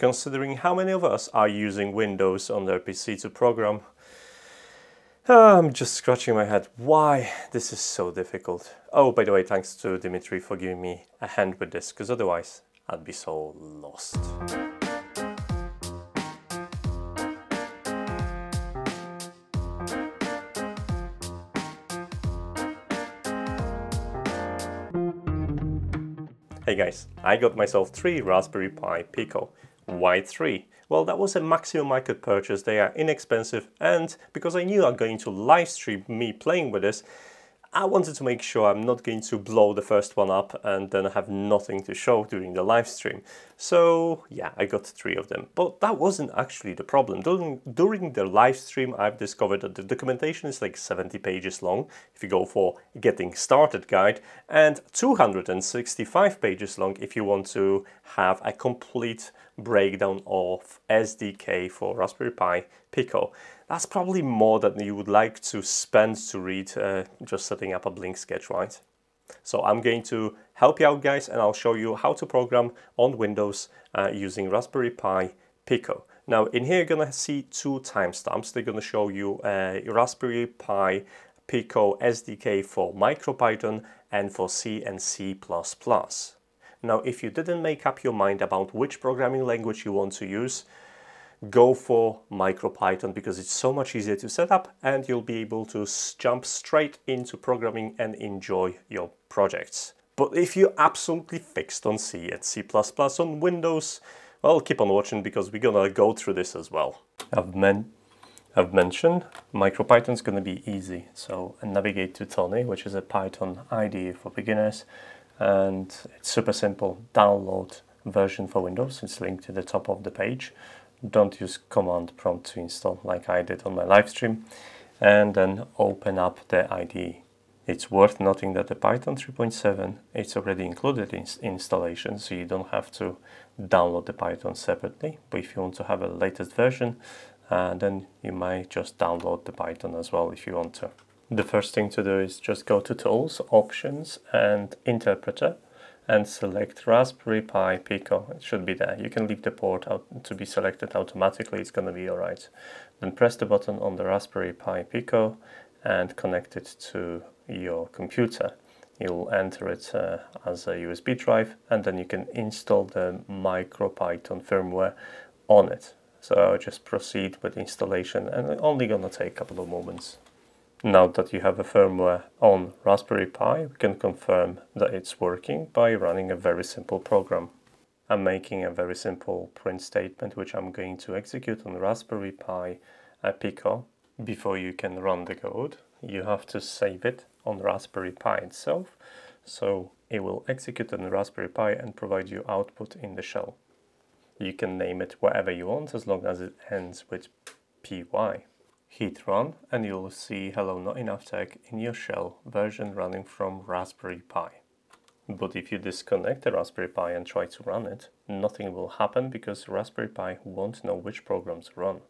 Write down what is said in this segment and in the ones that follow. considering how many of us are using Windows on their PC to program. I'm just scratching my head, why this is so difficult. Oh, by the way, thanks to Dmitry for giving me a hand with this, because otherwise I'd be so lost. Hey guys, I got myself 3 Raspberry Pi Pico. Why 3? Well, that was a maximum I could purchase. They are inexpensive, and because I knew I'm going to live stream me playing with this, I wanted to make sure I'm not going to blow the first one up and then have nothing to show during the live stream. So yeah, I got 3 of them, but that wasn't actually the problem. During the live stream, I've discovered that the documentation is like 70 pages long, if you go for Getting Started Guide, and 265 pages long if you want to have a complete breakdown of SDK for Raspberry Pi Pico. That's probably more than you would like to spend to read just setting up a blink sketch, right? So I'm going to help you out, guys, and I'll show you how to program on Windows using Raspberry Pi Pico. Now, in here, you're gonna see 2 timestamps. They're gonna show you Raspberry Pi Pico SDK for MicroPython and for C and C++. Now, if you didn't make up your mind about which programming language you want to use, go for MicroPython, because it's so much easier to set up and you'll be able to jump straight into programming and enjoy your projects. But if you're absolutely fixed on C and C++ on Windows, well, keep on watching, because we're gonna go through this as well. I've mentioned MicroPython's gonna be easy, so navigate to Thony, which is a Python IDE for beginners, and it's super simple. Download version for Windows, it's linked to the top of the page. Don't use command prompt to install like I did on my live stream, and then open up the IDE. It's worth noting that the Python 3.7, it's already included in installation, so you don't have to download the Python separately, but if you want to have a latest version, then you might just download the Python as well if you want to. The first thing to do is just go to Tools, Options and Interpreter, and select Raspberry Pi Pico. It should be there. You can leave the port out to be selected automatically, it's gonna be alright. Then press the button on the Raspberry Pi Pico and connect it to your computer. You'll enter it as a USB drive, and then you can install the MicroPython firmware on it. So just proceed with installation, and it's only gonna take a couple of moments. Now that you have a firmware on Raspberry Pi, we can confirm that it's working by running a very simple program. I'm making a very simple print statement, which I'm going to execute on Raspberry Pi Pico. Before you can run the code, you have to save it on Raspberry Pi itself, so it will execute on Raspberry Pi and provide you output in the shell. You can name it whatever you want, as long as it ends with py. Hit run, and you'll see Hello Not Enough Tech in your shell version running from Raspberry Pi. But if you disconnect the Raspberry Pi and try to run it, nothing will happen, because Raspberry Pi won't know which programs run.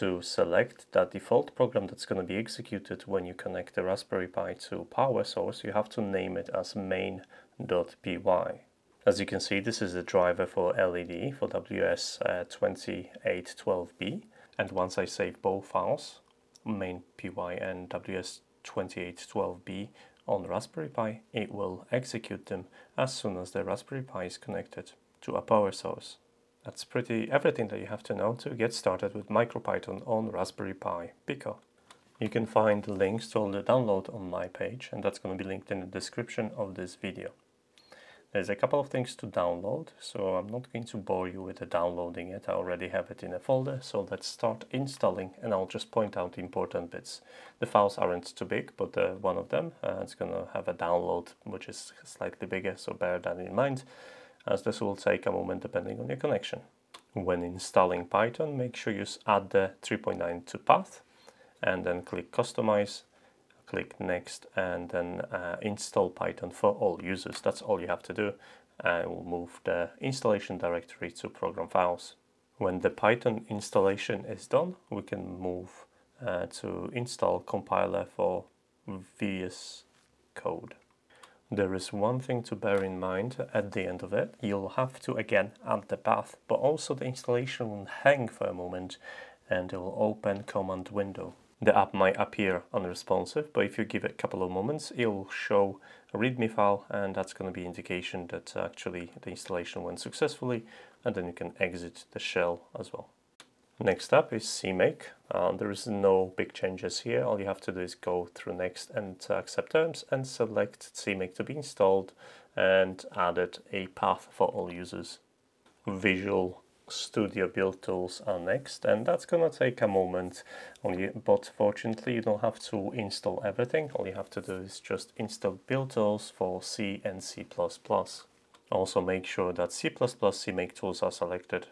To select that default program that's going to be executed when you connect the Raspberry Pi to power source, you have to name it as main.py. As you can see, this is the driver for LED for WS2812B. And once I save both files, main.py and WS2812B on Raspberry Pi, it will execute them as soon as the Raspberry Pi is connected to a power source. That's pretty everything that you have to know to get started with MicroPython on Raspberry Pi Pico. You can find links to all the download on my page, and that's going to be linked in the description of this video. There's a couple of things to download, so I'm not going to bore you with downloading it. I already have it in a folder, so let's start installing, and I'll just point out the important bits. The files aren't too big, but one of them is going to have a download which is slightly bigger, so bear that in mind, as this will take a moment depending on your connection. When installing Python, make sure you add the 3.9 to path, and then click Customize. Click Next, and then Install Python for all users. That's all you have to do. We'll move the installation directory to program files. When the Python installation is done, we can move to install compiler for VS Code. There is one thing to bear in mind at the end of it. You'll have to again add the path, but also the installation will hang for a moment and it will open command window. The app might appear unresponsive, but if you give it a couple of moments, it'll show a README file, and that's going to be indication that actually the installation went successfully, and then you can exit the shell as well. Next up is CMake. There is no big changes here. All you have to do is go through next and accept terms and select CMake to be installed and added a path for all users. Visual Studio build tools are next, and that's gonna take a moment only, but fortunately you don't have to install everything. All you have to do is just install build tools for C and C++. Also make sure that C++ CMake tools are selected.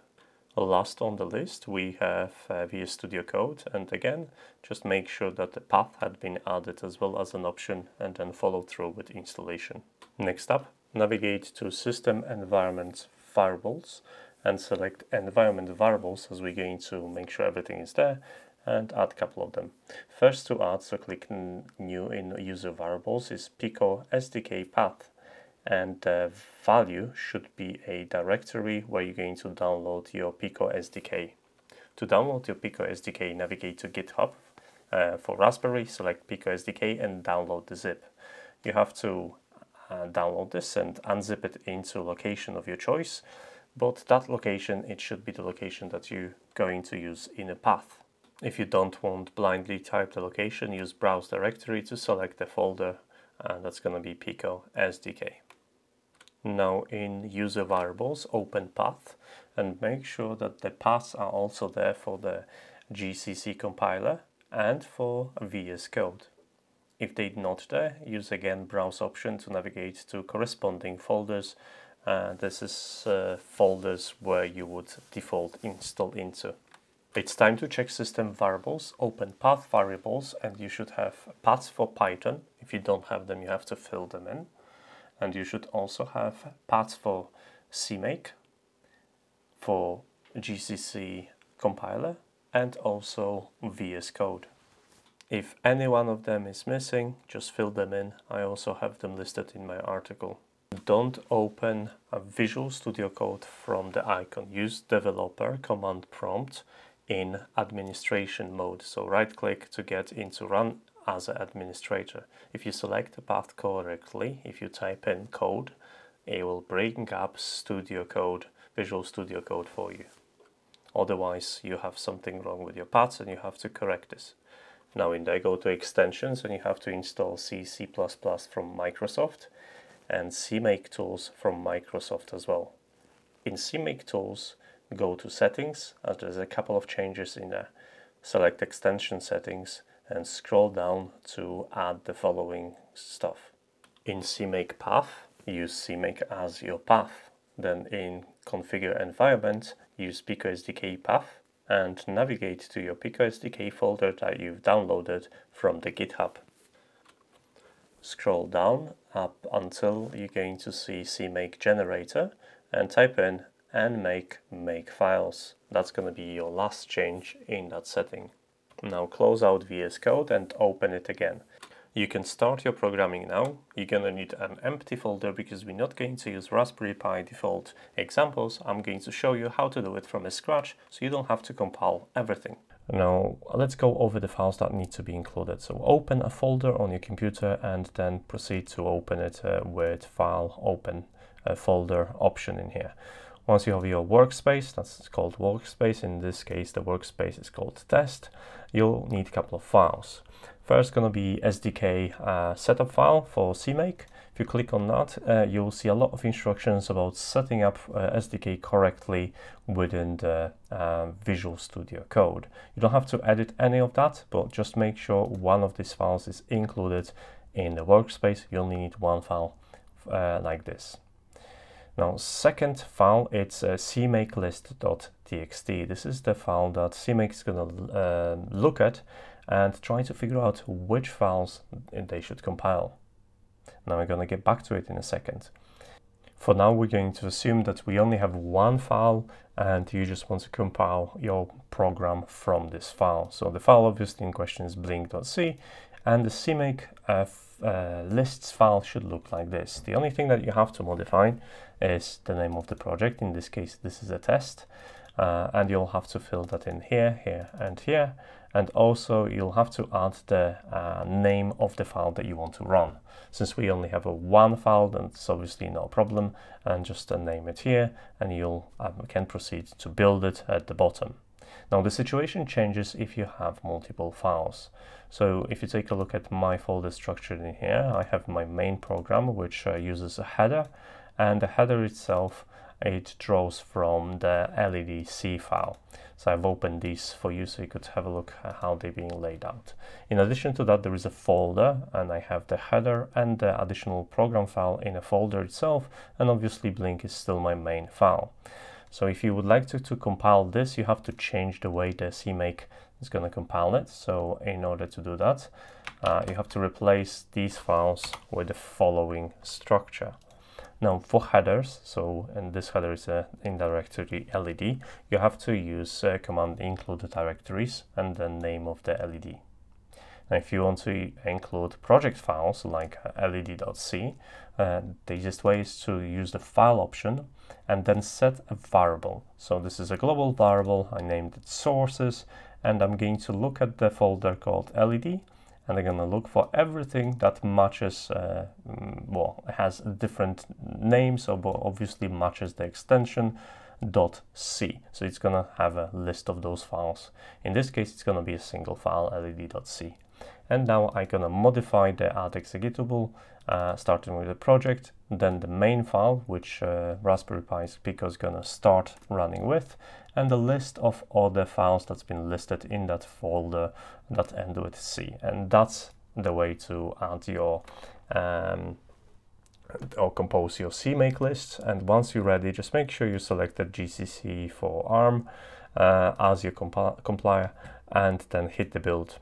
Last on the list we have VS Studio Code, and again just make sure that the path had been added as well as an option, and then follow through with installation. Next up, navigate to System Environment Variables and select environment variables, as we're going to make sure everything is there, and add a couple of them. First to add, so click new in user variables, is Pico SDK path, and the value should be a directory where you're going to download your Pico SDK. To download your Pico SDK, navigate to GitHub. For Raspberry, select Pico SDK and download the zip. You have to download this and unzip it into location of your choice. But that location, it should be the location that you're going to use in a path. If you don't want blindly type the location, use browse directory to select the folder, and that's going to be Pico SDK. Now in user variables, open path, and make sure that the paths are also there for the GCC compiler and for VS Code. If they're not there, use again browse option to navigate to corresponding folders. This is folders where you would default install into. It's time to check system variables, open path variables, and you should have paths for Python. If you don't have them, you have to fill them in. And you should also have paths for CMake, for GCC compiler, and also VS Code. If any one of them is missing, just fill them in. I also have them listed in my article. Don't open a Visual Studio Code from the icon. Use developer command prompt in administration mode. So right click to get into run as an administrator. If you select the path correctly, if you type in code, it will bring up Studio Code, Visual Studio Code for you. Otherwise you have something wrong with your paths and you have to correct this. Now in there, go to extensions and you have to install C++, C++ from Microsoft, and CMake tools from Microsoft as well. In CMake tools, go to settings, as there's a couple of changes in there. Select extension settings and scroll down to add the following stuff. In CMake path, use CMake as your path. Then in configure environment, use Pico SDK path and navigate to your Pico SDK folder that you've downloaded from the GitHub. Scroll down up until you're going to see CMake generator and type in make files. That's going to be your last change in that setting. Now close out VS Code and open it again. You can start your programming now. You're going to need an empty folder because we're not going to use Raspberry Pi default examples. I'm going to show you how to do it from scratch so you don't have to compile everything. Now let's go over the files that need to be included. So open a folder on your computer and then proceed to open it with file open folder option in here. Once you have your workspace, that's called workspace. In this case, the workspace is called test. You'll need a couple of files. First going to be SDK setup file for CMake. If you click on that, you'll see a lot of instructions about setting up SDK correctly within the Visual Studio Code. You don't have to edit any of that, but just make sure one of these files is included in the workspace. You only need one file like this. Now, second file, it's cmakelist.txt. This is the file that CMake is going to look at and try to figure out which files they should compile. Now we're going to get back to it in a second. For now, we're going to assume that we only have one file and you just want to compile your program from this file. So the file obviously in question is blink.c, and the CMake lists file should look like this. The only thing that you have to modify is the name of the project. In this case, this is a test, and you'll have to fill that in here, here, and here. And also you'll have to add the name of the file that you want to run. Since we only have one file, then it's obviously no problem, and just name it here, and you'll can proceed to build it at the bottom. Now the situation changes if you have multiple files. So if you take a look at my folder structure in here, I have my main program, which uses a header, and the header itself, it draws from the LEDC file. So I've opened these for you so you could have a look at how they're being laid out. In addition to that, there is a folder, and I have the header and the additional program file in a folder itself, and obviously Blink is still my main file. So if you would like to compile this, you have to change the way the CMake is going to compile it. So in order to do that, you have to replace these files with the following structure. Now for headers, so in this header is an indirectory LED, you have to use command include directories and the name of the LED. Now if you want to include project files like led.c, the easiest way is to use the file option and then set a variable. So this is a global variable, I named it sources, and I'm going to look at the folder called LED. And they're going to look for everything that matches, well, has different names, so obviously matches the extension .c. So it's going to have a list of those files. In this case, it's going to be a single file, led.c. And now I'm going to modify the add executable, starting with the project, then the main file, which Raspberry Pi Pico is going to start running with, and the list of other files that's been listed in that folder that end with C. And that's the way to add your or compose your CMake list. And once you're ready, just make sure you select the GCC for ARM as your compiler, and then hit the build.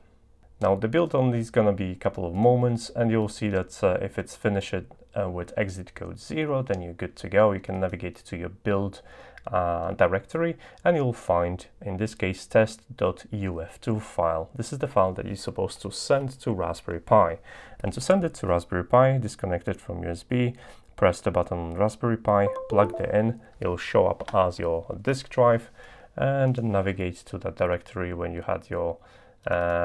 Now the build only is going to be a couple of moments, and you'll see that if it's finished with exit code 0, then you're good to go. You can navigate to your build directory, and you'll find, in this case, test.uf2 file. This is the file that you're supposed to send to Raspberry Pi. And to send it to Raspberry Pi, disconnect it from USB, press the button on Raspberry Pi, plug it in, it'll show up as your disk drive, and navigate to that directory when you had your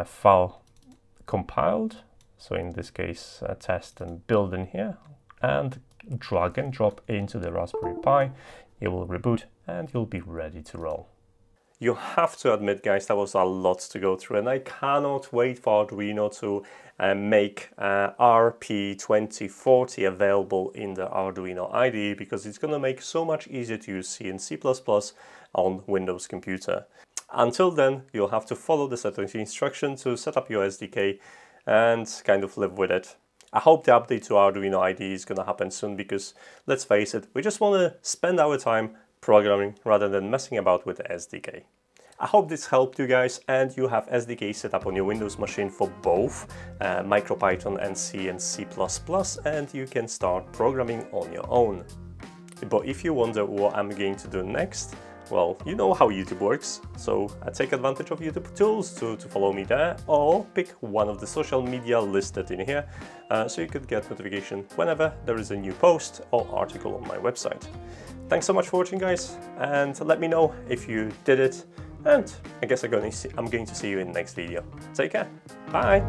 file compiled. So in this case, test and build in here, and drag and drop into the Raspberry Pi. It will reboot and you'll be ready to roll. You have to admit, guys, that was a lot to go through, and I cannot wait for Arduino to make RP2040 available in the Arduino IDE, because it's going to make so much easier to use C and C++ on Windows computer. Until then, you'll have to follow the setup instruction to set up your SDK and kind of live with it. I hope the update to Arduino IDE is going to happen soon, because let's face it, we just want to spend our time programming rather than messing about with the SDK. I hope this helped you guys, and you have SDK set up on your Windows machine for both MicroPython and C++, and you can start programming on your own. But if you wonder what I'm going to do next, well, you know how YouTube works, so take advantage of YouTube tools to follow me there, or pick one of the social media listed in here, so you could get notification whenever there is a new post or article on my website. Thanks so much for watching, guys, and let me know if you did it, and I guess I'm going to see you in the next video. Take care, bye!